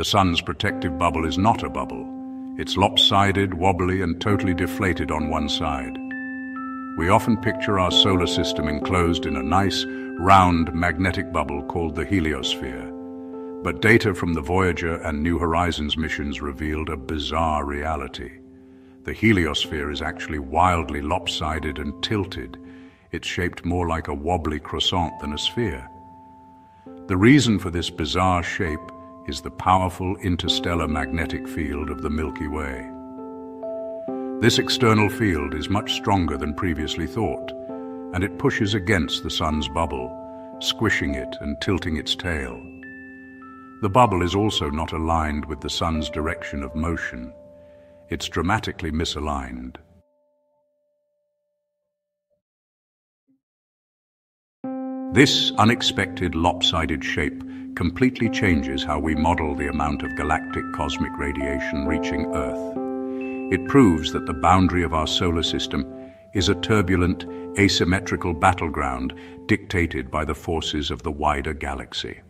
The sun's protective bubble is not a bubble. It's lopsided, wobbly, and totally deflated on one side. We often picture our solar system enclosed in a nice, round magnetic bubble called the heliosphere. But data from the Voyager and New Horizons missions revealed a bizarre reality. The heliosphere is actually wildly lopsided and tilted. It's shaped more like a wobbly croissant than a sphere. The reason for this bizarre shape is the powerful interstellar magnetic field of the Milky Way. This external field is much stronger than previously thought, and it pushes against the sun's bubble, squishing it and tilting its tail. The bubble is also not aligned with the sun's direction of motion. It's dramatically misaligned. This unexpected lopsided shape completely changes how we model the amount of galactic cosmic radiation reaching Earth. It proves that the boundary of our solar system is a turbulent, asymmetrical battleground dictated by the forces of the wider galaxy.